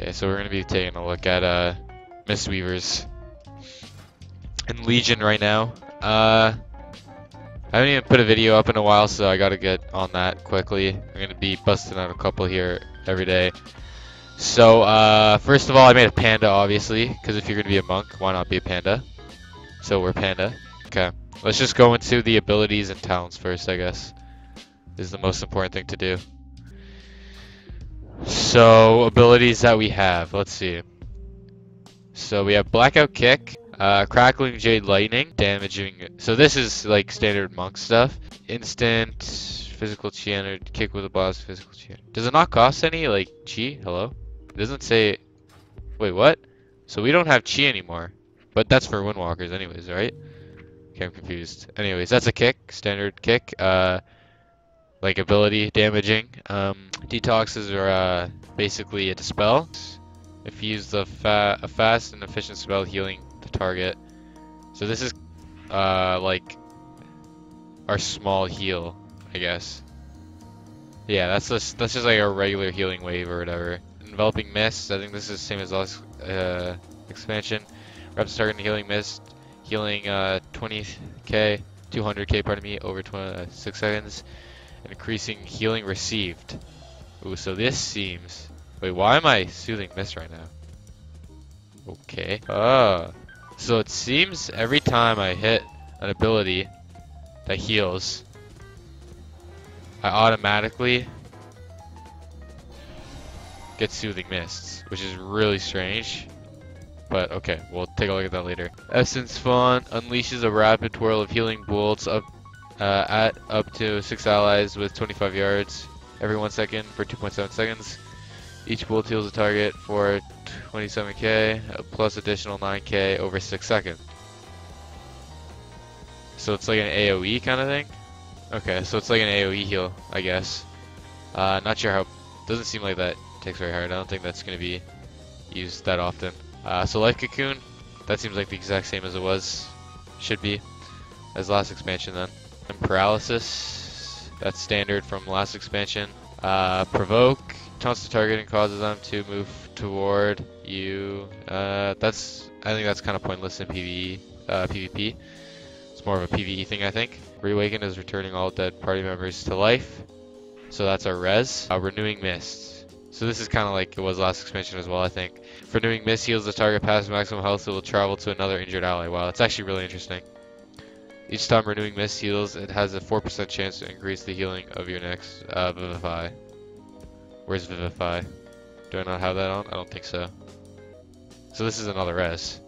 Okay, so we're going to be taking a look at Mistweavers and Legion right now. I haven't even put a video up in a while, so I got to get on that quickly. I'm going to be busting out a couple here every day. So, first of all, I made a panda, obviously, because if you're going to be a monk, why not be a panda? So we're panda. Okay, let's just go into the abilities and talents first, I guess. This is the most important thing to do. So, abilities that we have, let's see. So we have Blackout Kick, Crackling Jade Lightning, damaging. So this is like standard monk stuff. Instant, physical chi entered, kick with a blast, physical chi entered. Does it not cost any, like, chi? Hello? It doesn't say, wait, what? So we don't have chi anymore, but that's for Windwalkers anyways, right? Okay, I'm confused. Anyways, that's a kick, standard kick. Like ability damaging. Detoxes are basically a dispel. If you use the a fast and efficient spell, healing the target. So this is like our small heal, I guess. Yeah, that's just like a regular healing wave or whatever. Enveloping Mist, I think this is the same as last expansion. Reps targeting healing mist, healing 200k, pardon me, over 6 seconds. Increasing healing received. Ooh, so this seems... Wait, why am I Soothing Mist right now? Okay. So it seems every time I hit an ability that heals, I automatically get Soothing Mists, which is really strange. But okay, we'll take a look at that later. Essence Font unleashes a rapid twirl of healing bolts up at up to 6 allies with 25 yards every 1 second for 2.7 seconds. Each bolt heals a target for 27k plus additional 9k over 6 seconds. So it's like an AoE kind of thing? Okay, so it's like an AoE heal, I guess. Not sure how... Doesn't seem like that takes very hard. I don't think that's going to be used that often. So Life Cocoon, that seems like the exact same as it was. Should be. As last expansion then. And paralysis, that's standard from last expansion. Provoke taunts the target and causes them to move toward you. I think that's kind of pointless in PvE, PvP. It's more of a PvE thing, I think. Reawaken is returning all dead party members to life. So that's our res. Renewing Mist. So this is kind of like it was last expansion as well, I think. Renewing Mist heals the target past maximum health, so it will travel to another injured ally. Wow, that's actually really interesting. Each time Renewing Mist heals, it has a 4% chance to increase the healing of your next Vivify. Where's Vivify? Do I not have that on? I don't think so. So this is another res.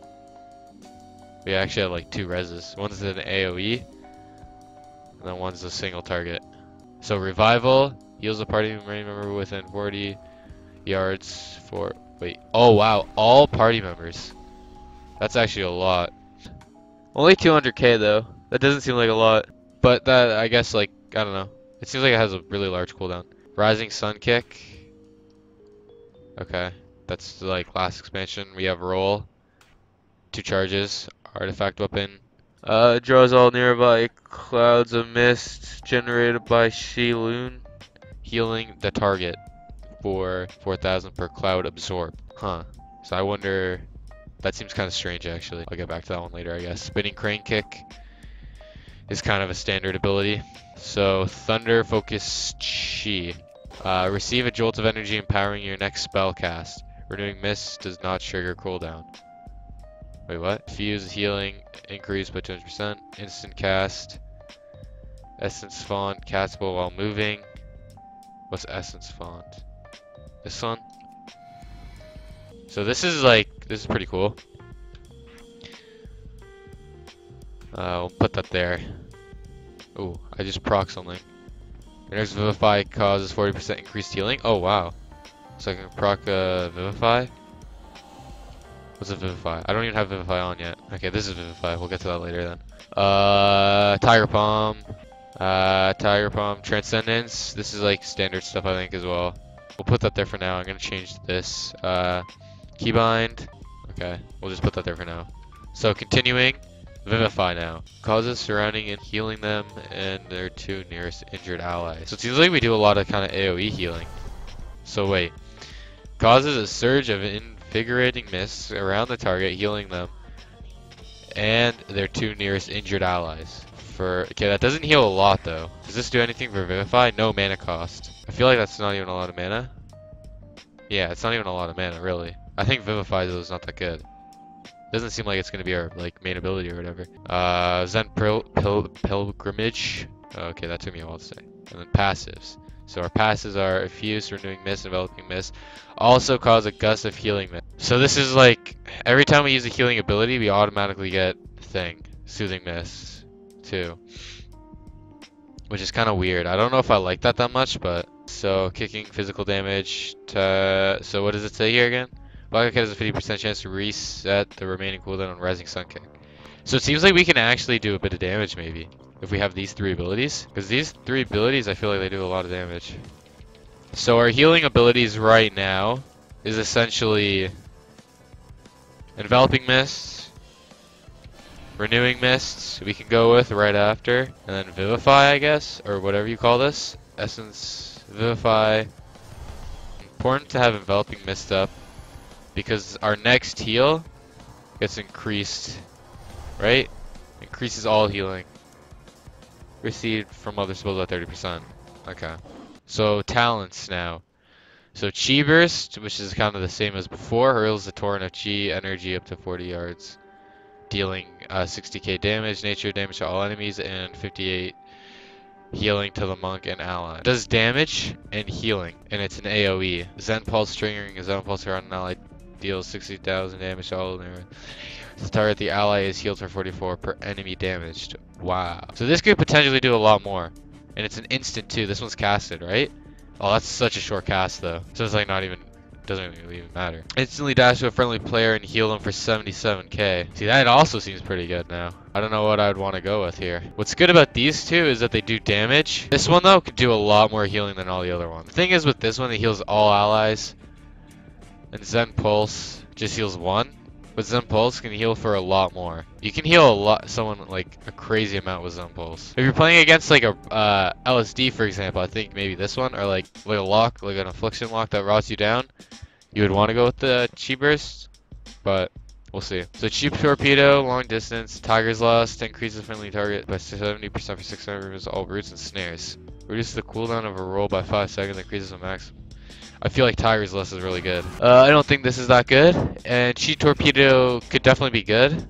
We actually have like two reses. One's an AoE, and then one's a single target. So Revival heals a party member within 40 yards for... Wait. Oh wow, all party members. That's actually a lot. Only 200k though. That doesn't seem like a lot, but that, I guess, like, I don't know. It seems like it has a really large cooldown. Rising Sun Kick. Okay, that's like last expansion. We have roll, 2 charges, artifact weapon. Draws all nearby clouds of mist generated by Shilun, healing the target for 4,000 per cloud absorbed. Huh. So I wonder. That seems kind of strange, actually. I'll get back to that one later, I guess. Spinning Crane Kick is kind of a standard ability. So, Thunder Focus Chi. Receive a jolt of energy empowering your next spell cast. Renewing Mist does not trigger cooldown. Wait, what? Fuse healing increased by 200%. Instant cast. Essence Font, castable while moving. What's Essence Font? This one? So this is like, this is pretty cool. We'll put that there. Ooh, I just proc something. There's Vivify causes 40% increased healing. Oh wow. So I can proc Vivify. What's a Vivify? I don't even have Vivify on yet. Okay, this is Vivify. We'll get to that later then. Tiger Palm. Tiger Palm. Transcendence. This is like standard stuff I think as well. We'll put that there for now. I'm going to change this. Keybind. Okay, we'll just put that there for now. So continuing, Vivify now. Causes surrounding and healing them and their 2 nearest injured allies. So it seems like we do a lot of kind of AoE healing. So wait, Causes a surge of invigorating mists around the target, healing them and their two nearest injured allies. Okay, that doesn't heal a lot though. Does this do anything for Vivify? No mana cost. I feel like that's not even a lot of mana. Yeah, it's not even a lot of mana, really. I think Vivify though is not that good. Doesn't seem like it's gonna be our like main ability or whatever. Zen Pilgrimage. Okay, that took me a while to say. And then passives. So our passives are Effuse, Renewing Mist, Enveloping Mist. Also cause a gust of healing mist. So this is like every time we use a healing ability, we automatically get thing Soothing Mist too, which is kind of weird. I don't know if I like that much, but so kicking physical damage to, so what does it say here again? Blackout Kick has a 50% chance to reset the remaining cooldown on Rising Sun Kick. So it seems like we can actually do a bit of damage maybe if we have these three abilities, because these three abilities I feel like they do a lot of damage. So our healing abilities right now is essentially Enveloping Mist, Renewing Mists we can go with right after, and then Vivify I guess, or whatever you call this. Essence, Vivify. Important to have Enveloping Mist up because our next heal gets increased, right? Increases all healing received from other spells by 30%. Okay. So talents now. So Chi Burst, which is kind of the same as before, hurls a torrent of Chi energy up to 40 yards. Dealing 60k damage, nature damage to all enemies, and 58 healing to the monk and ally. Does damage and healing, and it's an AoE. Zen Pulse triggering a Zen Pulse around an ally deals 60,000 damage to all enemies. To target the ally is healed for 44 per enemy damaged. Wow. So this could potentially do a lot more, and it's an instant too. This one's casted, right? Oh, that's such a short cast though. So it's like not even. Doesn't really even matter. Instantly dash to a friendly player and heal them for 77k. See, that also seems pretty good now. I don't know what I would want to go with here. What's good about these two is that they do damage. This one though could do a lot more healing than all the other ones. The thing is with this one, it heals all allies. And Zen Pulse just heals one. But Zen Pulse can heal for a lot more. You can heal a lot, someone like a crazy amount with Zen Pulse. If you're playing against like a LSD for example, I think maybe this one, or like a lock, like an affliction lock that rots you down, you would want to go with the Chi Burst, but we'll see. So Chi Torpedo, long distance, Tiger's Lust, increases friendly target by 70% for 600, removes all roots and snares. Reduces the cooldown of a roll by 5 seconds, increases the max. I feel like Tiger's Lust is really good. I don't think this is that good, and Chi Torpedo could definitely be good,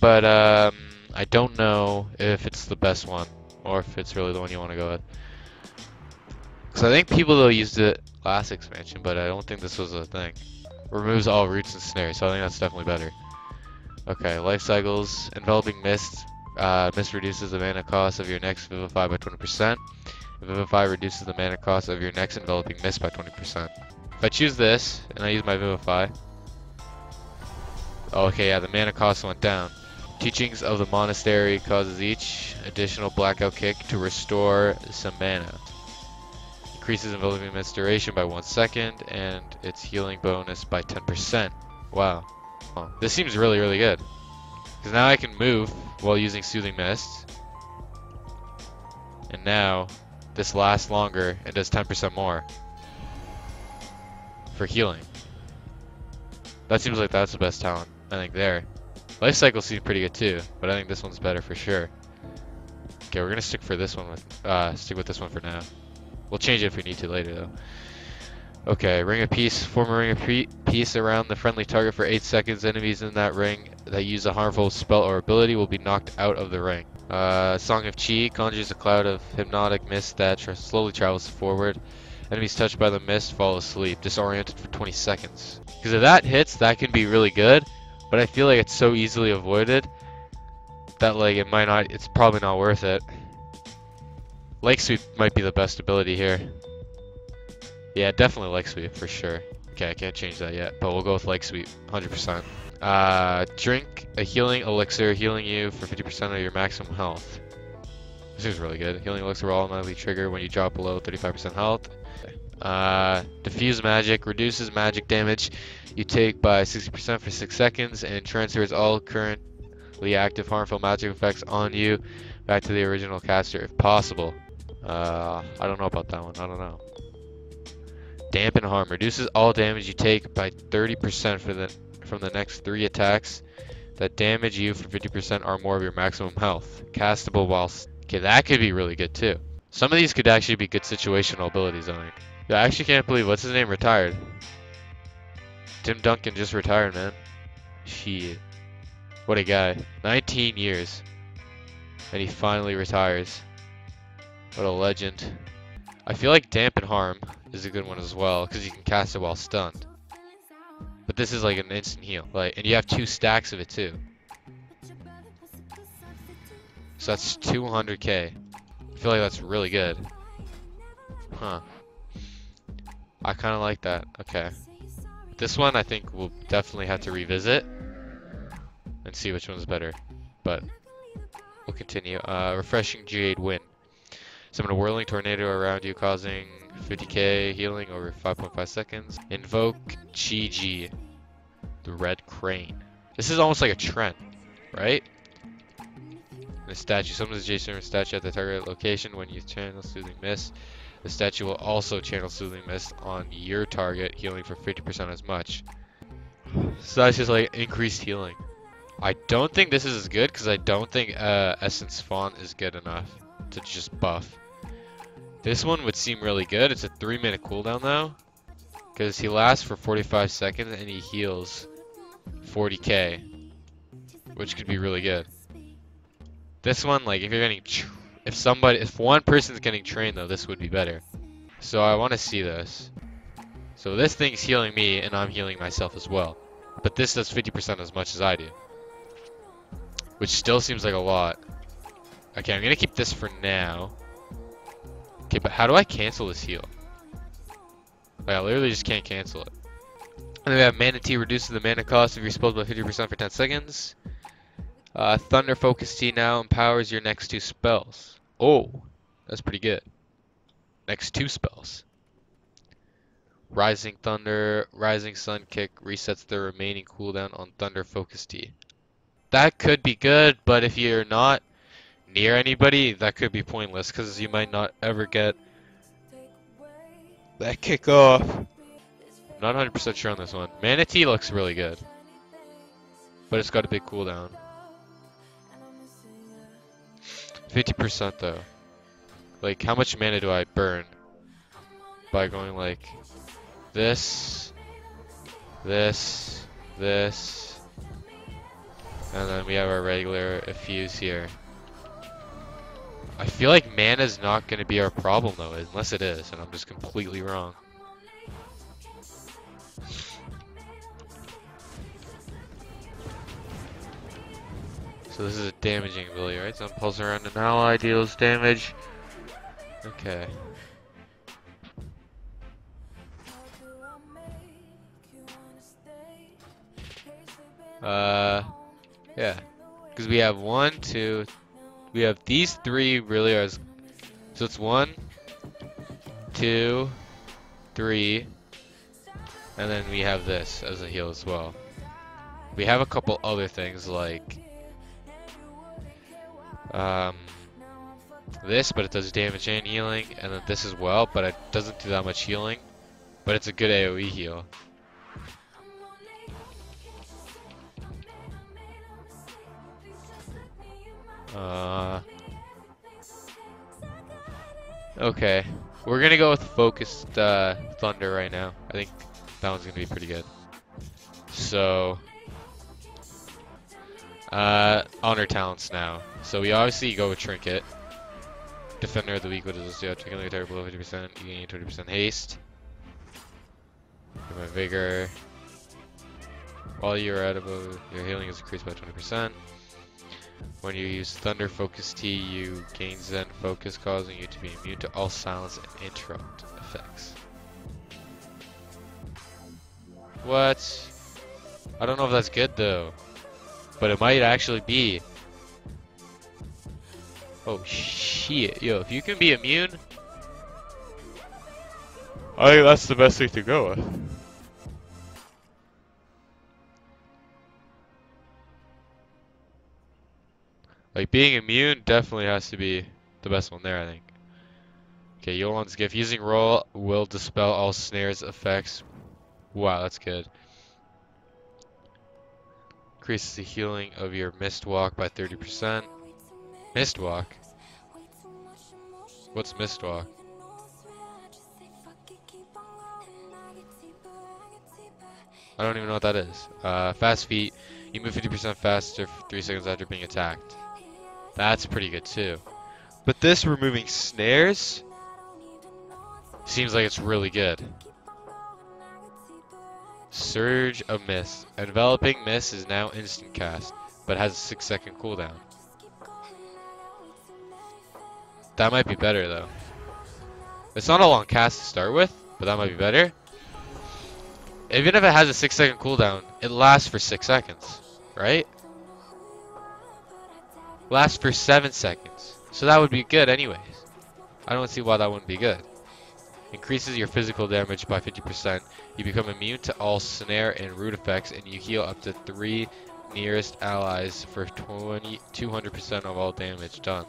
but I don't know if it's the best one, or if it's really the one you want to go with. So I think people though used it last expansion, but I don't think this was a thing. Removes all roots and snares, so I think that's definitely better. Okay, Life Cycles, Enveloping Mist. Mist reduces the mana cost of your next Vivify by 20%. Vivify reduces the mana cost of your next Enveloping Mist by 20%. If I choose this, and I use my Vivify... Oh, okay, yeah, the mana cost went down. Teachings of the Monastery causes each additional Blackout Kick to restore some mana. Increases Enveloping Mist duration by 1 second, and its healing bonus by 10%. Wow. Oh, this seems really, really good. Because now I can move while using Soothing Mist. And now... this lasts longer and does 10% more for healing. That seems like that's the best talent, I think there. Life Cycles seem pretty good too, but I think this one's better for sure. Okay, we're gonna stick for this one with stick with this one for now. We'll change it if we need to later though. Okay, Ring of Peace, form a Ring of Peace around the friendly target for 8 seconds. Enemies in that ring that use a harmful spell or ability will be knocked out of the ring. Song of Chi conjures a cloud of hypnotic mist that slowly travels forward. Enemies touched by the mist fall asleep, disoriented for 20 seconds. Because if that hits, that can be really good, but I feel like it's so easily avoided that like it might not, it's probably not worth it. Leg Sweep might be the best ability here. Yeah, definitely Leg Sweep for sure. Okay, I can't change that yet, but we'll go with Leg Sweep, 100%. Drink a healing elixir, healing you for 50% of your maximum health. This is really good. Healing elixir will automatically trigger when you drop below 35% health. Diffuse Magic reduces magic damage you take by 60% for 6 seconds and transfers all currently active harmful magic effects on you back to the original caster if possible. I don't know about that one. I don't know. Dampen Harm reduces all damage you take by 30% from the next 3 attacks that damage you for 50% or more of your maximum health. Castable while... Okay, that could be really good too. Some of these could actually be good situational abilities on it. I actually can't believe, what's his name, retired? Tim Duncan just retired, man. Shit. What a guy. 19 years. And he finally retires. What a legend. I feel like Dampen Harm is a good one as well, because you can cast it while stunned. But this is like an instant heal. Like, and you have 2 stacks of it too. So that's 200k. I feel like that's really good. Huh. I kind of like that. Okay. This one I think we'll definitely have to revisit and see which one's better, but we'll continue. Refreshing Jade Wind. Summon a whirling tornado around you causing 50k healing over 5.5 seconds. Invoke Chi G, the Red Crane. This is almost like a trend, right? The statue summons adjacent to a statue at the target location when you channel Soothing Mist. The statue will also channel Soothing Mist on your target, healing for 50% as much. So that's just like increased healing. I don't think this is as good because I don't think Essence Font is good enough to just buff. This one would seem really good. It's a 3-minute cooldown though, because he lasts for 45 seconds and he heals 40k, which could be really good. This one, like, if you're getting... If one person's getting trained though, this would be better. So I want to see this. So this thing's healing me and I'm healing myself as well. But this does 50% as much as I do, which still seems like a lot. Okay, I'm gonna keep this for now. Okay, but how do I cancel this heal? Like, I literally just can't cancel it. And then we have Mana Tea reduces the mana cost of your spells by 50% for 10 seconds. Thunder Focus Chi now empowers your next 2 spells. Oh, that's pretty good. Next 2 spells. Rising Thunder, Rising Sun Kick resets the remaining cooldown on Thunder Focus Chi. That could be good, but if you're not near anybody, that could be pointless because you might not ever get that kick off. I'm not 100% sure on this one. Mana Tea looks really good, but it's got a big cooldown. 50% though. Like, how much mana do I burn by going like this, and then we have our regular effuse here. I feel like mana's not going to be our problem though, unless it is, and I'm just completely wrong. So this is a damaging ability, right? Zen Pulse around an ally deals damage. Okay. Yeah. Because we have 1, 2... We have these 3 really are... So it's 1, 2, 3... And then we have this as a heal as well. We have a couple other things like... this, but it does damage and healing, and then this as well, but it doesn't do that much healing, but it's a good AoE heal. Okay, we're gonna go with focused thunder right now. I think that one's gonna be pretty good. So honor talents now. So we obviously go with Trinket. Defender of the Weak, what does this do? Taking the attack below 50%, you gain 20% haste. Give my vigor. While you're at above, your healing is increased by 20%. When you use Thunder Focus T, you gain Zen Focus, causing you to be immune to all silence and interrupt effects. What? I don't know if that's good though, but it might actually be. Oh shit, yo, if you can be immune, I think that's the best thing to go with. Like, being immune definitely has to be the best one there, I think. Okay, Yolan's Gift. Using Roll will dispel all snares effects. Wow, that's good. Increases the healing of your Mist Walk by 30%. Mist Walk? What's Mist Walk? I don't even know what that is. Fast feet. You move 50% faster for 3 seconds after being attacked. That's pretty good too. But this removing snares seems like it's really good. Surge of Mist. Enveloping Mist is now instant cast, but has a 6-second cooldown. That might be better though. It's not a long cast to start with, but that might be better. Even if it has a 6-second cooldown, it lasts for 6 seconds, right? Lasts for 7 seconds. So that would be good anyways. I don't see why that wouldn't be good. Increases your physical damage by 50%. You become immune to all snare and root effects, and you heal up to 3 nearest allies for 200% of all damage done.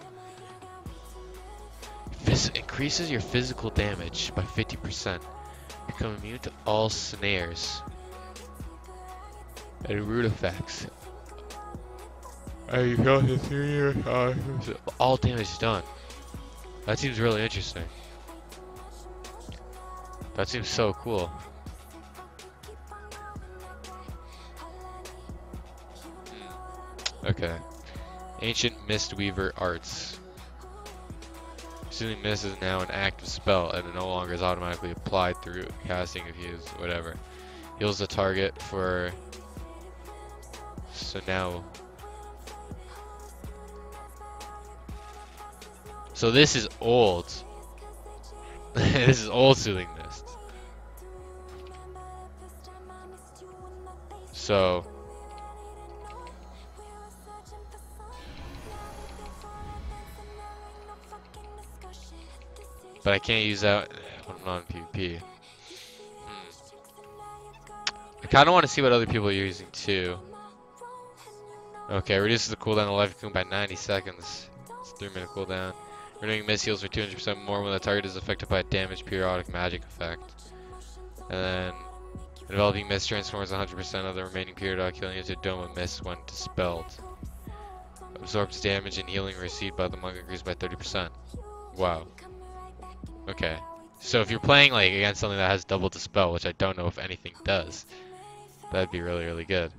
Increases your physical damage by 50%. Become immune to all snares and root effects. All damage done. That seems really interesting. That seems so cool. Okay. Ancient Mistweaver Arts. Soothing Mist is now an active spell, and it no longer is automatically applied through casting if you use whatever. Heals the target for... So now... So this is old. This is old Soothing Mist. So... But I can't use that when I'm not in PvP. I kind of want to see what other people are using too. Okay, reduces the cooldown of Life Cocoon by 90 seconds. It's a 3-minute cooldown. Renewing Mist heals for 200% more when the target is affected by a damaged periodic magic effect. And then, Enveloping Mist transforms 100% of the remaining periodic healing into a dome of mist when dispelled. Absorbs damage and healing received by the monk increased by 30%. Wow. Okay, so if you're playing like against something that has double dispel, which I don't know if anything does, that'd be really, really good.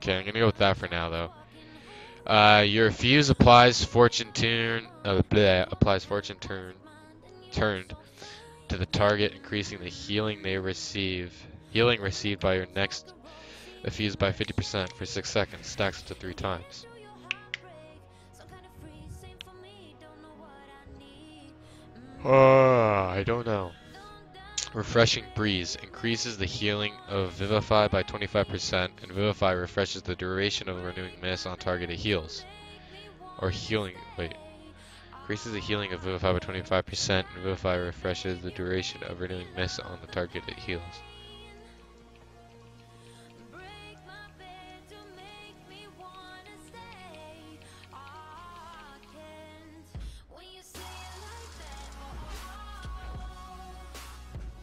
Okay, I'm gonna go with that for now though. Your fuse applies Fortune Turned. Applies Fortune Turned to the target, increasing the healing they receive. Healing received by your next effused by 50% for 6 seconds, stacks up to 3 times. I don't know. Refreshing Breeze increases the healing of Vivify by 25%, and Vivify refreshes the duration of Renewing Mist on target it heals. Or healing, wait. Increases the healing of Vivify by 25%, and Vivify refreshes the duration of Renewing Mist on the target it heals.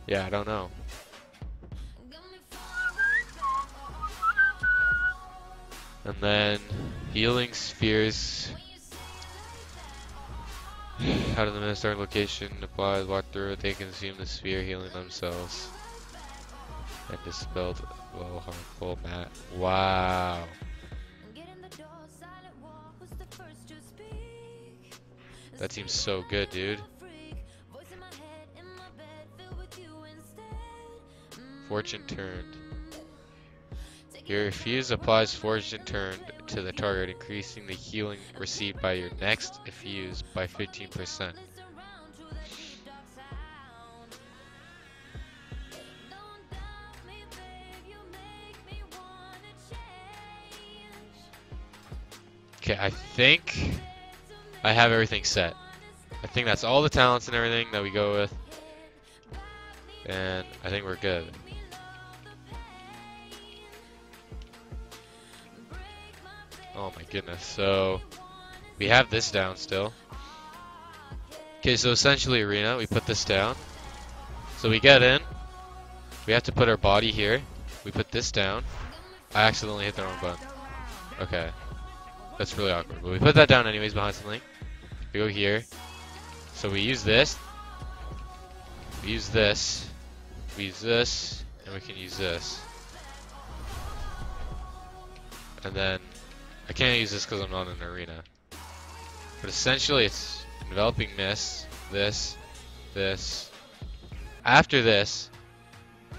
Yeah, I don't know. And then healing spheres. Out of the mist target location applies, walk through, they consume the sphere, healing themselves. And dispelled low harmful mat. Wow. That seems so good, dude. Fortune Turned. Your fuse applies Fortune Turned to the target, increasing the healing received by your next effuse by 15%. Okay, I think I have everything set. I think that's all the talents and everything that we go with. And I think we're good. Oh my goodness. So we have this down still. Okay, so essentially Arena, we put this down. So we get in. We have to put our body here. We put this down. I accidentally hit the wrong button. Okay. That's really awkward. But we put that down anyways behind something. We go here. So we use this. We use this. We use this. And we can use this. And then I can't use this because I'm not in an arena. But essentially it's enveloping mist. This. This. After this,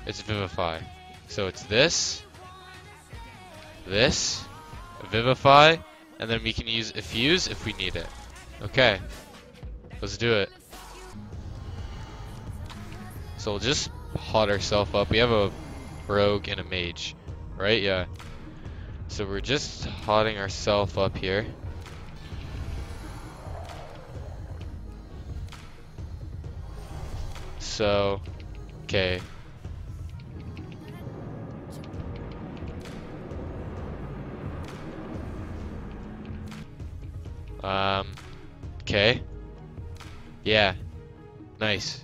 it's Vivify. So it's this. This. Vivify. And then we can use Effuse if we need it. Okay. Let's do it. So we'll just hot ourselves up. We have a rogue and a mage. Right? Yeah. So we're just hotting ourselves up here. So, okay. Okay. Yeah. Nice.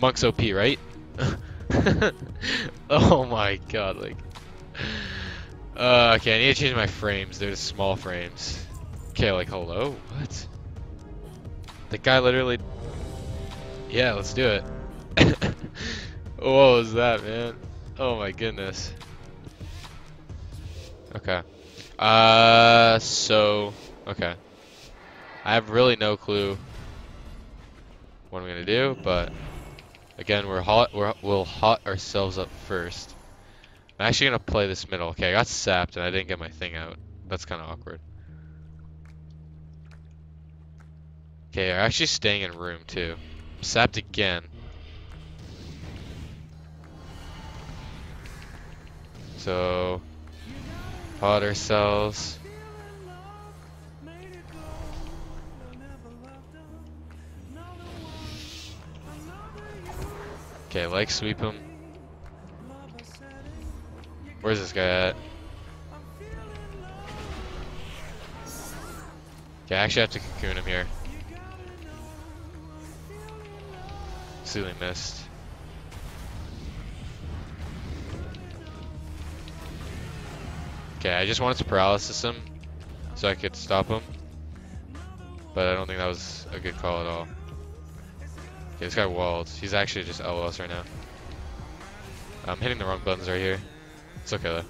Monk's OP, right? Oh my god, like. Okay, I need to change my frames. They're just small frames. Okay, like, hello? What? The guy literally... Yeah, let's do it. What was that, man? Oh my goodness. Okay. So... Okay. I have really no clue what I'm gonna do, but... Again, we'll hot ourselves up first. I'm actually going to play this middle. Okay, I got sapped and I didn't get my thing out. That's kind of awkward. Okay, I'm actually staying in room too. I'm sapped again. So, pot ourselves. Okay, like sweep him. Where's this guy at? Okay, I actually have to cocoon him here. Soothing Mist. Okay, I just wanted to paralysis him so I could stop him. But I don't think that was a good call at all. Okay, this guy walled. He's actually just LOS right now. I'm hitting the wrong buttons right here. It's okay though.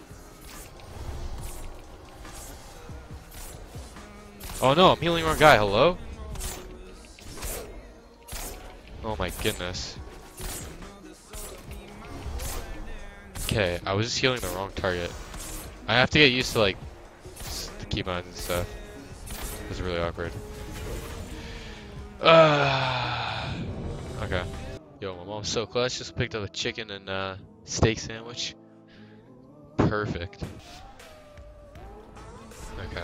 Oh no, I'm healing wrong guy, hello? Oh my goodness. Okay, I was just healing the wrong target. I have to get used to like the keybinds and stuff. It was really awkward. Okay. Yo, my mom's so clutch, just picked up a chicken and steak sandwich. Perfect. Okay.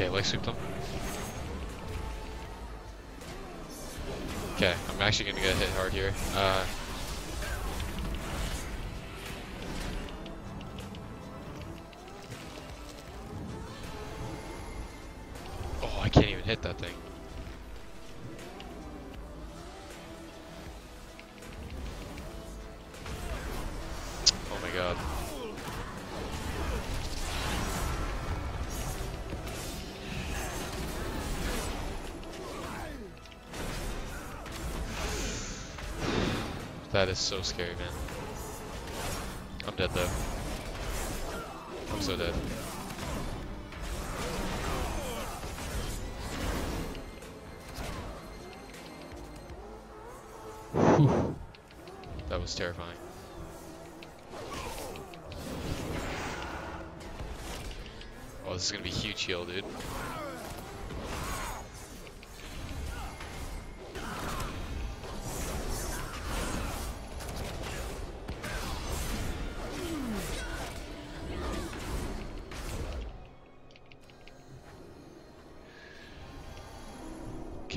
Okay, leg sweep them. Okay, I'm actually gonna get hit hard here. Oh, I can't even hit that thing. Oh my god. That is so scary, man. I'm dead though. I'm so dead. Whew. That was terrifying. Oh, this is gonna be huge heal, dude.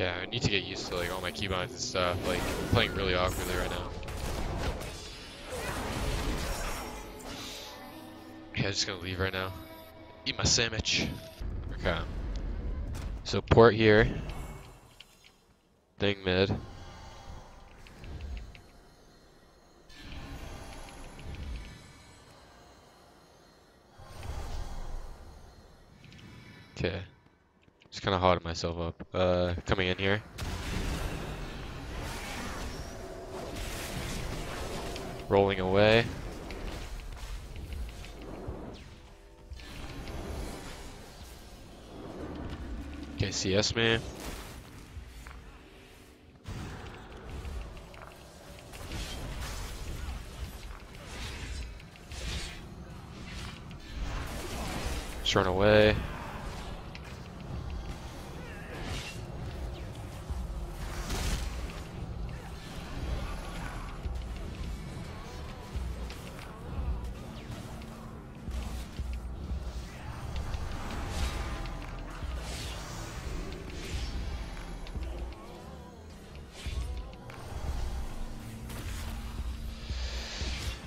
Yeah, I need to get used to like all my keybinds and stuff. Like, I'm playing really awkwardly right now. Okay, I'm just gonna leave right now. Eat my sandwich. Okay. So port here. Thing mid. Okay. Just kind of hogging myself up. Coming in here. Rolling away. Okay, CS me. Just run away.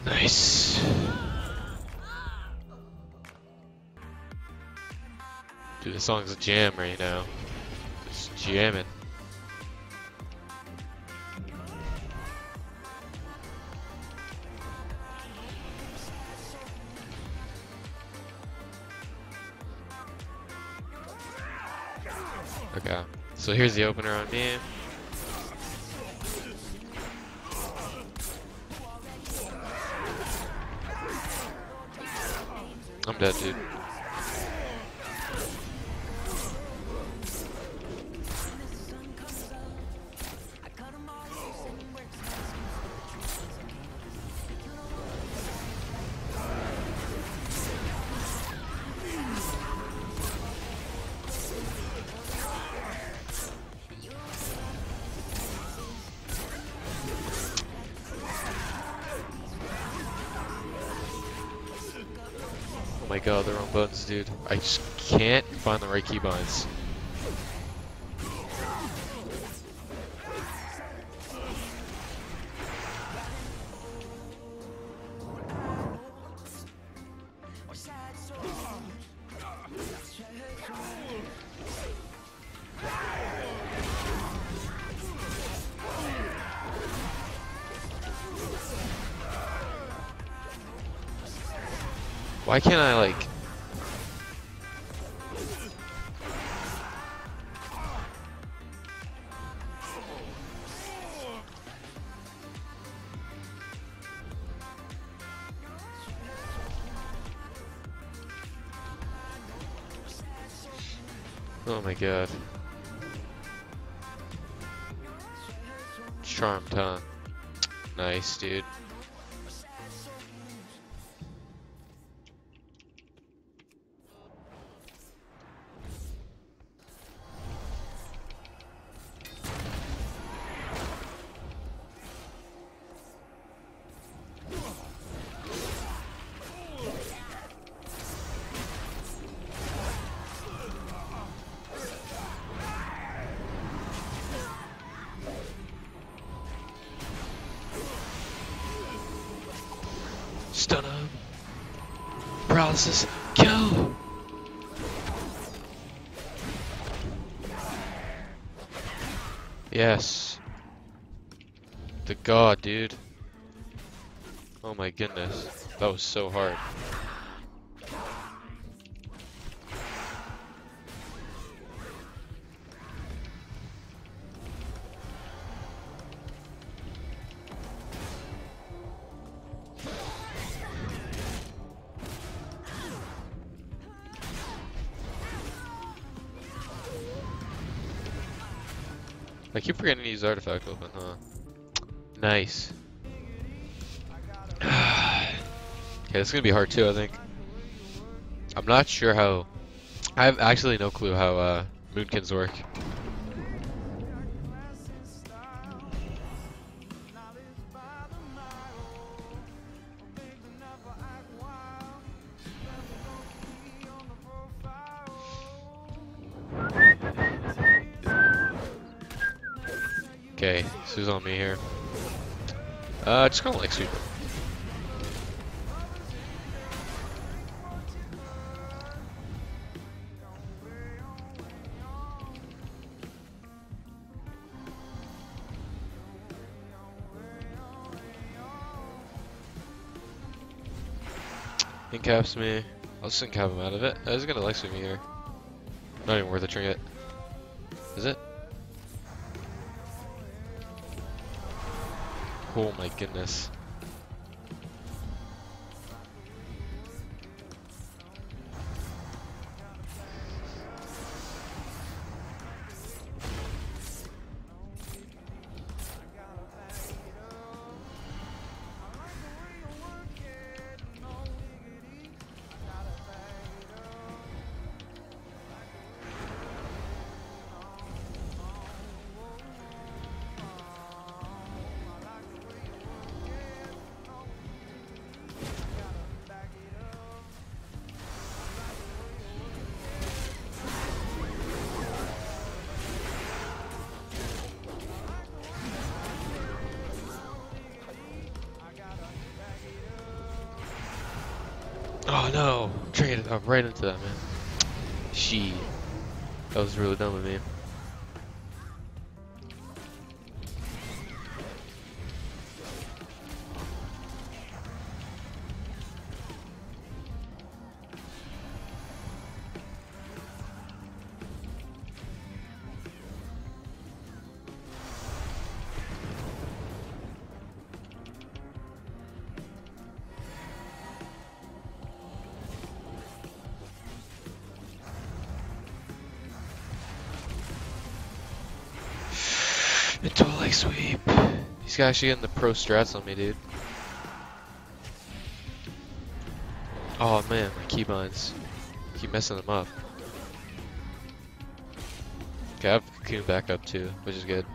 Nice. Dude, this song's a jam right now. Just jamming. Okay, so here's the opener on me. I'm dead, dude. Oh my god, the wrong buttons, dude. I just can't find the right keybinds. Why can't I, like... Oh my god. Charmed, huh? Nice, dude. Stun him. Paralysis. Kill. Yes. The god, dude. Oh my goodness. That was so hard. I keep forgetting to use artifact open, huh? Nice. Okay, this is gonna be hard too, I think. I'm not sure how... I have actually no clue how moonkins work. Okay, Sue's on me here. Just gonna like sweep it. Incaps me. I'll just incap him out of it. He's gonna like sweep me here. Not even worth a trinket. Is it? Oh my goodness. Oh no! Traded up right into that, man. She. That was really dumb of me. Sweep. He's actually getting the pro strats on me, dude. Oh man, my keybinds. Keep messing them up. Okay, I have Cocoon back up too, which is good.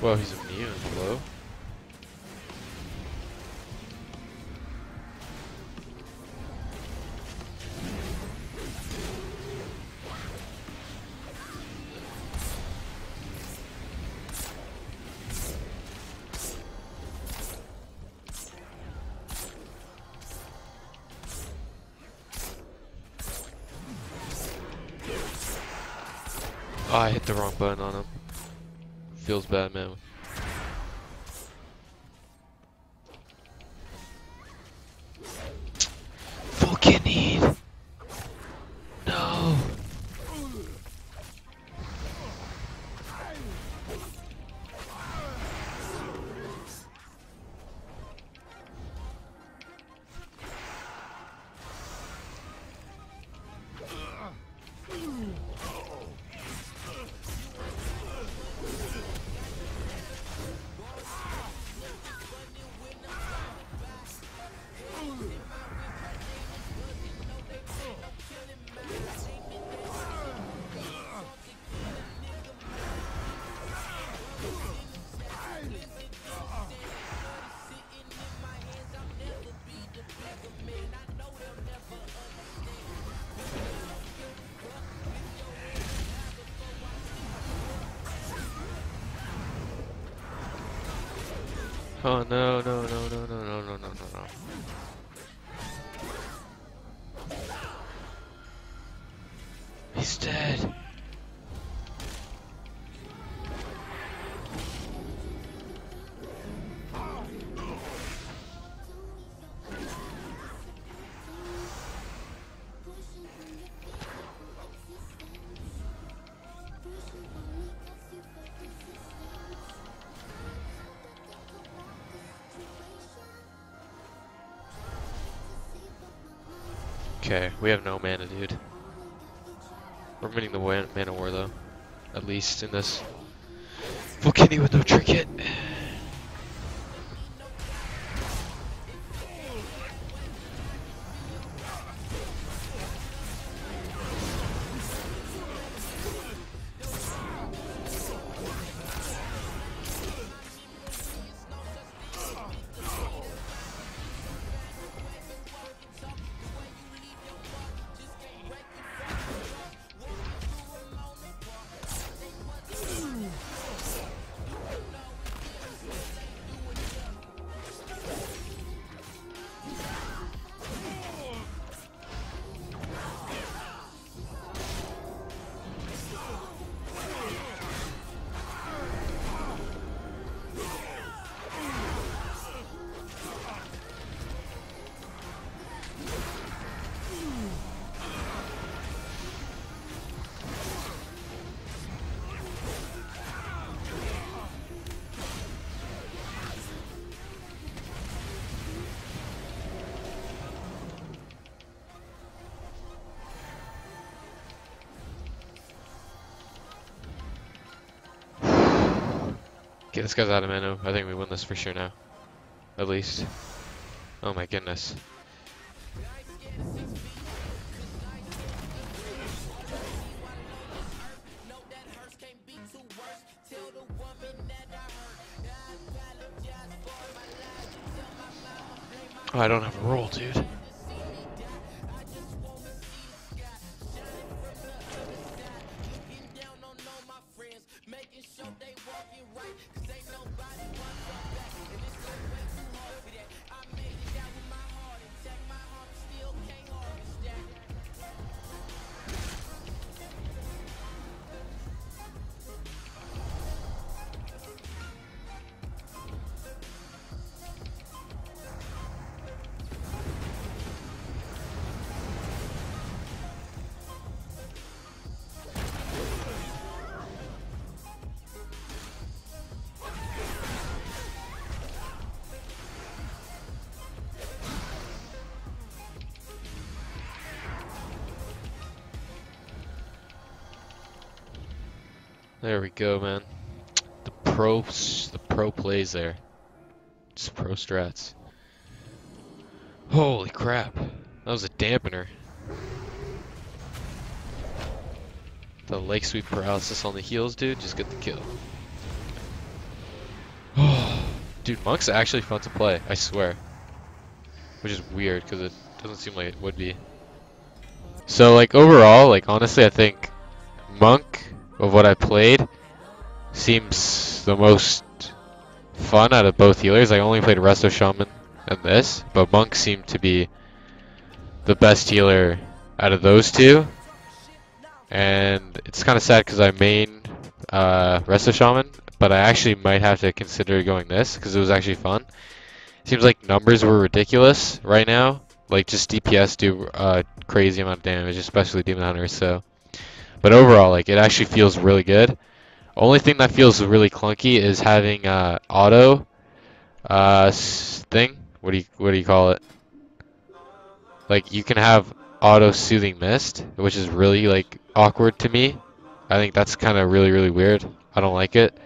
Whoa, he's immune, hello? Oh, I hit the wrong button on him. Feels bad, man. Fucking need. No. Oh no, no, no, no, no, no, no, no, no, no. He's dead. Okay, we have no mana, dude. We're winning the mana war, though. At least in this. Volcano with no trinket. Okay, this guy's out of mana. I think we win this for sure now. At least. Oh my goodness. Oh, I don't have a roll, dude. There we go, man. The pro plays there. It's pro strats. Holy crap. That was a dampener. The leg sweep paralysis on the heels, dude. Just get the kill. Dude, Monk's actually fun to play, I swear. Which is weird, because it doesn't seem like it would be. So, like, overall, like, honestly, I think Monk, of what I played, seems the most fun out of both healers. I only played Resto Shaman and this, but Monk seemed to be the best healer out of those two. And it's kind of sad because I main Resto Shaman, but I actually might have to consider going this because it was actually fun. It seems like numbers were ridiculous right now. Like, just DPS do a crazy amount of damage, especially Demon Hunters, so... But overall, like, it actually feels really good. Only thing that feels really clunky is having auto thing. What do you call it? Like, you can have auto Soothing Mist, which is really, like, awkward to me. I think that's kind of really weird. I don't like it.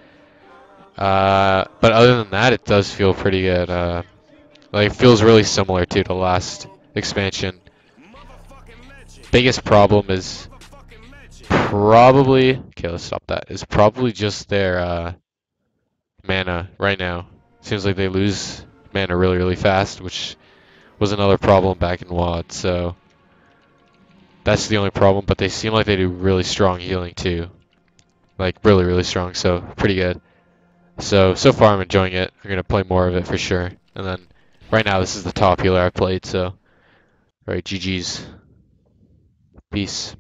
But other than that, it does feel pretty good. Like, it feels really similar to the last expansion. Biggest problem is probably, okay, let's stop that. It's probably just their mana right now. Seems like they lose mana really fast, which was another problem back in WOD, so that's the only problem, but they seem like they do really strong healing too. Like, really strong, so pretty good. So far I'm enjoying it. I'm gonna play more of it for sure. And then right now this is the top healer I played, so alright, GG's. Peace.